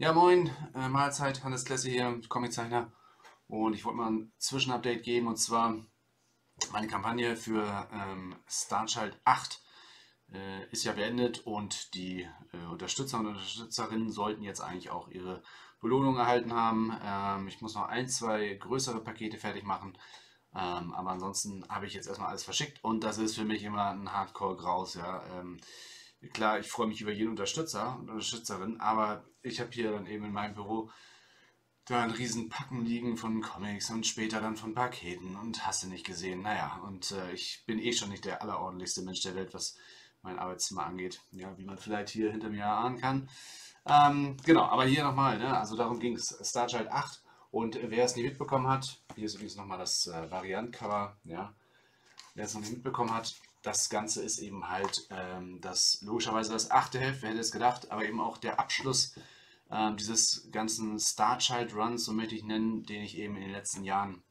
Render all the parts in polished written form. Ja, moin, Mahlzeit, Hannes Klesse hier, Comiczeichner. Und ich wollte mal ein Zwischenupdate geben, und zwar meine Kampagne für Starchild 8 ist ja beendet, und die Unterstützer und Unterstützerinnen sollten jetzt eigentlich auch ihre Belohnung erhalten haben. Ich muss noch ein, zwei größere Pakete fertig machen, aber ansonsten habe ich jetzt erstmal alles verschickt, und das ist für mich immer ein Hardcore-Graus, ja. Klar, ich freue mich über jeden Unterstützer und Unterstützerin, aber ich habe hier dann eben in meinem Büro da einen riesen Packen liegen von Comics und später dann von Paketen und hast du nicht gesehen. Naja, und ich bin eh schon nicht der allerordentlichste Mensch der Welt, was mein Arbeitszimmer angeht, ja, wie man vielleicht hier hinter mir ahnen kann. Genau, aber hier nochmal, ne? Also darum ging es, Starchild 8, und wer es nicht mitbekommen hat, hier ist übrigens nochmal das Variant-Cover, ja, wer es noch nicht mitbekommen hat, das Ganze ist eben halt logischerweise das achte Heft, wer hätte es gedacht, aber eben auch der Abschluss dieses ganzen Starchild-Runs, so möchte ich nennen, den ich eben in den letzten Jahren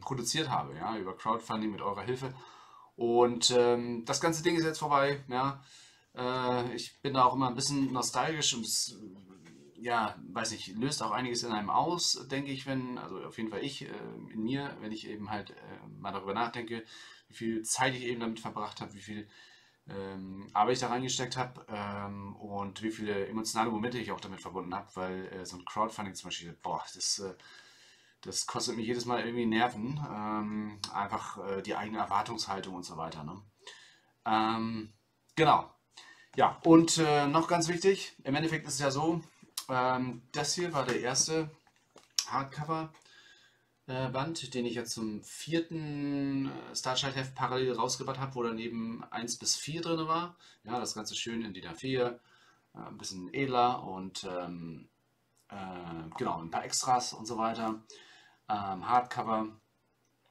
produziert habe, ja, über Crowdfunding mit eurer Hilfe. Und das ganze Ding ist jetzt vorbei, ja. Ich bin da auch immer ein bisschen nostalgisch, und es, ja, weiß nicht, löst auch einiges in einem aus, denke ich, wenn, also auf jeden Fall ich, in mir, wenn ich eben halt mal darüber nachdenke, wie viel Zeit ich eben damit verbracht habe, wie viel Arbeit ich da reingesteckt habe und wie viele emotionale Momente ich auch damit verbunden habe, weil so ein Crowdfunding zum Beispiel, boah, das kostet mich jedes Mal irgendwie Nerven, einfach die eigene Erwartungshaltung und so weiter, ne? Genau. Ja, und noch ganz wichtig, im Endeffekt ist es ja so, das hier war der erste Hardcover Band, den ich jetzt zum 4. Starchild-Heft parallel rausgebracht habe, wo daneben 1 bis 4 drin war. Ja, das Ganze schön in DIN A4, ein bisschen edler und genau, ein paar Extras und so weiter. Hardcover,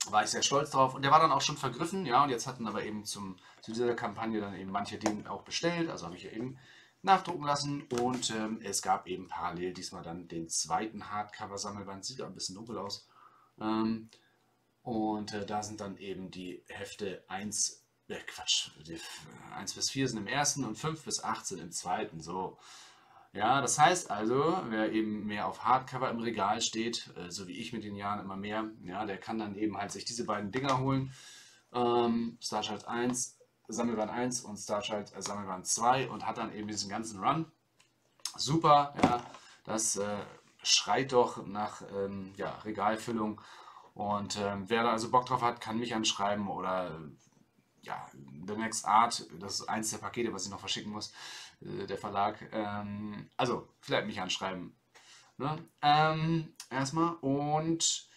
war ich sehr stolz drauf, und der war dann auch schon vergriffen, ja, und jetzt hatten aber eben zu dieser Kampagne dann eben manche Dinge auch bestellt, also habe ich ja eben nachdrucken lassen, und es gab eben parallel diesmal dann den zweiten Hardcover-Sammelband, sieht auch ein bisschen dunkel aus, und da sind dann eben die Hefte 1 bis 4 sind im ersten und 5 bis 8 sind im zweiten, so. Ja, das heißt also, wer eben mehr auf Hardcover im Regal steht, so wie ich mit den Jahren immer mehr, ja, der kann dann eben halt sich diese beiden Dinger holen, Starchild 1, Sammelband 1 und Starchild Sammelband 2, und hat dann eben diesen ganzen Run. Super, ja, das schreit doch nach ja, Regalfüllung, und wer da also Bock drauf hat, kann mich anschreiben, oder ja, The Next Art, das ist eins der Pakete, was ich noch verschicken muss, der Verlag, also vielleicht mich anschreiben, ne? Erstmal, und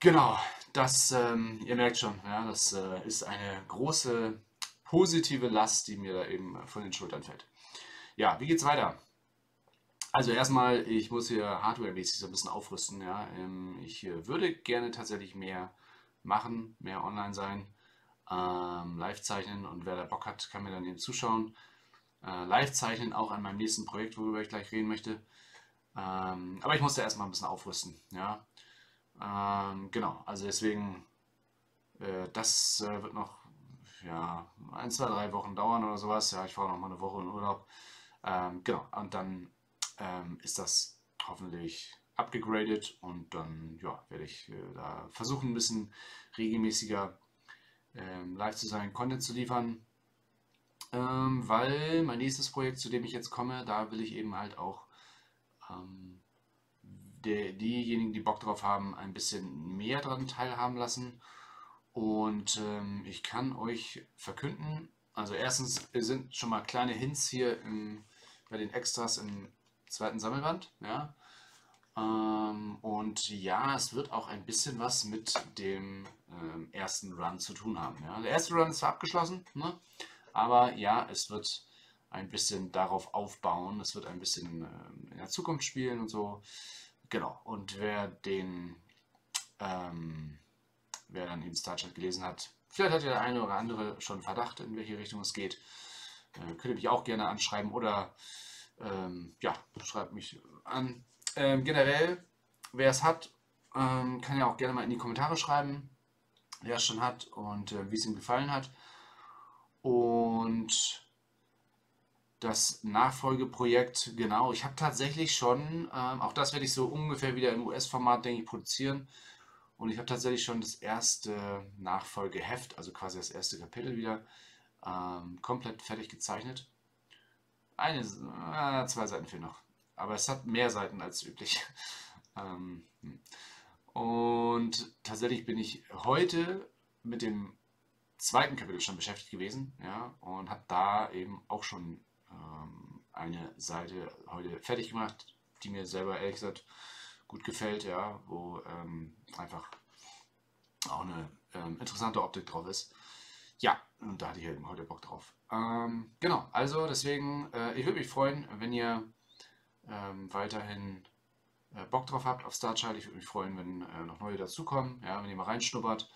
genau, das, ihr merkt schon, ja, das ist eine große positive Last, die mir da eben von den Schultern fällt. Ja, wie geht's weiter? Also erstmal, ich muss hier hardwaremäßig so ein bisschen aufrüsten, ja, ich würde gerne tatsächlich mehr machen, mehr online sein, live zeichnen, und wer da Bock hat, kann mir dann eben zuschauen. Live zeichnen auch an meinem nächsten Projekt, worüber ich gleich reden möchte. Aber ich musste erstmal ein bisschen aufrüsten, ja. Genau, also deswegen, das wird noch, ja, 1, 2, 3 Wochen dauern oder sowas. Ja, ich fahre noch mal eine Woche in Urlaub. Genau, und dann ist das hoffentlich abgegradet, und dann, ja, werde ich da versuchen, ein bisschen regelmäßiger live zu sein, Content zu liefern, weil mein nächstes Projekt, zu dem ich jetzt komme, da will ich eben halt auch diejenigen, die Bock drauf haben, ein bisschen mehr daran teilhaben lassen, und ich kann euch verkünden, also erstens sind schon mal kleine Hints hier bei den Extras im zweiten Sammelband, ja, und ja, es wird auch ein bisschen was mit dem ersten Run zu tun haben. Ja. Der erste Run ist zwar abgeschlossen, ne? Aber ja, es wird ein bisschen darauf aufbauen, es wird ein bisschen in der Zukunft spielen und so. Genau, und wer dann eben Starchild gelesen hat, vielleicht hat ja der eine oder andere schon Verdacht, in welche Richtung es geht. Könnt ihr mich auch gerne anschreiben, oder ja, schreibt mich an. Generell, wer es hat, kann ja auch gerne mal in die Kommentare schreiben, wer es schon hat, und wie es ihm gefallen hat. Und Das Nachfolgeprojekt, genau, ich habe tatsächlich schon, auch das werde ich so ungefähr wieder im US-Format, denke ich, produzieren. Und ich habe tatsächlich schon das erste Nachfolgeheft, also quasi das erste Kapitel wieder, komplett fertig gezeichnet. Zwei Seiten fehlen noch. Aber es hat mehr Seiten als üblich. Und tatsächlich bin ich heute mit dem zweiten Kapitel schon beschäftigt gewesen, ja, und habe da eben auch schon eine Seite heute fertig gemacht, die mir selber ehrlich gesagt gut gefällt, ja, wo einfach auch eine interessante Optik drauf ist. Ja, und da hatte ich eben heute Bock drauf. Genau, also deswegen, ich würde mich freuen, wenn ihr weiterhin Bock drauf habt auf Starchild. Ich würde mich freuen, wenn noch neue dazukommen, ja, wenn ihr mal reinschnuppert,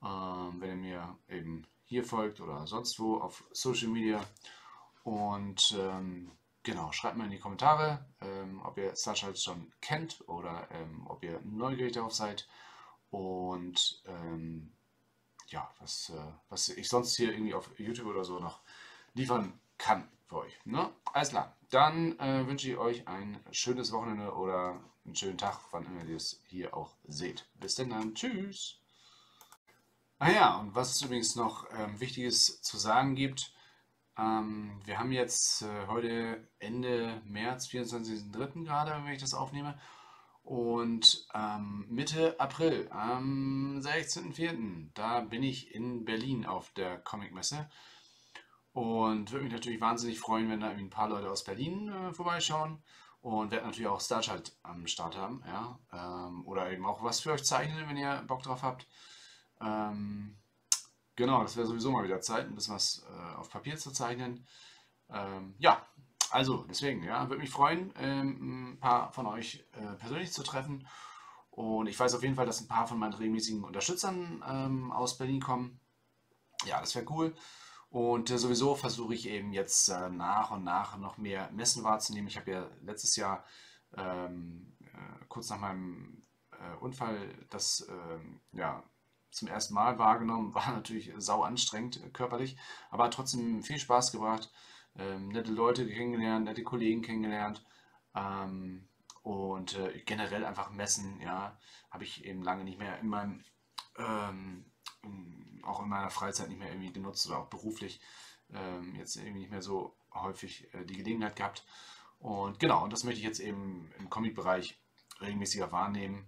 wenn ihr mir eben hier folgt oder sonst wo auf Social Media. Und genau, schreibt mir in die Kommentare, ob ihr Starchild schon kennt oder ob ihr neugierig darauf seid. Und ja, was ich sonst hier irgendwie auf YouTube oder so noch liefern kann für euch. Ne? Alles klar, dann wünsche ich euch ein schönes Wochenende oder einen schönen Tag, wann immer ihr es hier auch seht. Bis denn dann, tschüss! Ah ja, und was es übrigens noch Wichtiges zu sagen gibt: wir haben jetzt heute Ende März, 24.03. gerade, wenn ich das aufnehme. Und Mitte April, am 16.04., da bin ich in Berlin auf der Comic-Messe. Und würde mich natürlich wahnsinnig freuen, wenn da ein paar Leute aus Berlin vorbeischauen. Und werde natürlich auch Starchild am Start haben. Ja? Oder eben auch was für euch zeichnen, wenn ihr Bock drauf habt. Genau, das wäre sowieso mal wieder Zeit, ein bisschen was auf Papier zu zeichnen. Ja, also deswegen, ja, würde mich freuen, ein paar von euch persönlich zu treffen. Und ich weiß auf jeden Fall, dass ein paar von meinen regelmäßigen Unterstützern aus Berlin kommen. Ja, das wäre cool. Und sowieso versuche ich eben jetzt nach und nach noch mehr Messen wahrzunehmen. Ich habe ja letztes Jahr kurz nach meinem Unfall das, ja, zum ersten Mal wahrgenommen, war natürlich sau anstrengend körperlich, aber hat trotzdem viel Spaß gebracht, nette Leute kennengelernt, nette Kollegen kennengelernt, und generell einfach Messen, ja, habe ich eben lange nicht mehr in meinem, auch in meiner Freizeit nicht mehr irgendwie genutzt oder auch beruflich, jetzt irgendwie nicht mehr so häufig die Gelegenheit gehabt, und genau, und das möchte ich jetzt eben im Comic-Bereich regelmäßiger wahrnehmen.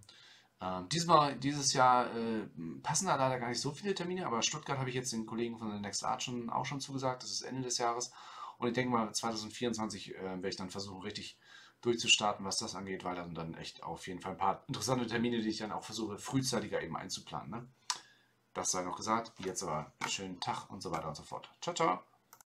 Dieses Jahr passen da leider gar nicht so viele Termine, aber Stuttgart habe ich jetzt den Kollegen von The Next Art auch schon zugesagt, das ist Ende des Jahres. Und ich denke mal, 2024 werde ich dann versuchen, richtig durchzustarten, was das angeht, weil dann echt auf jeden Fall ein paar interessante Termine, die ich dann auch versuche, frühzeitiger eben einzuplanen. Ne? Das sei noch gesagt, jetzt aber einen schönen Tag und so weiter und so fort. Ciao, ciao!